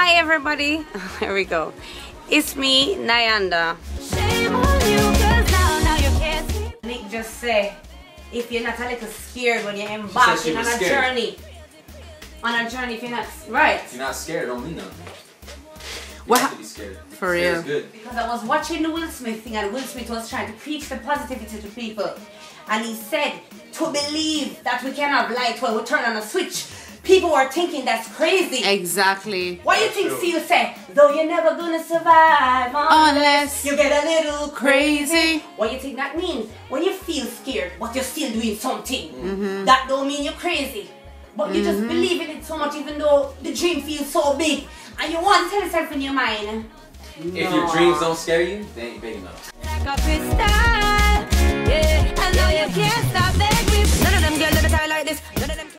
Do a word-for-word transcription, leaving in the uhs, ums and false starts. Hi everybody, here we go. It's me, Nyanda. Nick just say, if you're not a little scared when you're embarking on a scared. journey, on a journey, if you're not right, if you're not scared, don't mean nothing. What? Well, for real. Good. Because I was watching the Will Smith thing, and Will Smith was trying to preach the positivity to people, and he said to believe that we can have light when we turn on a switch. People are thinking that's crazy. Exactly. What do you think Seal said? Though you're never gonna survive unless, unless you get a little crazy. What do you think that means? When you feel scared, but you're still doing something, mm-hmm. that don't mean you're crazy. But you mm-hmm. just believe in it so much, even though the dream feels so big, and you want to tell yourself in your mind. No. If your dreams don't scare you, they ain't big enough. Like a pistol, yeah. I know you can't stop that.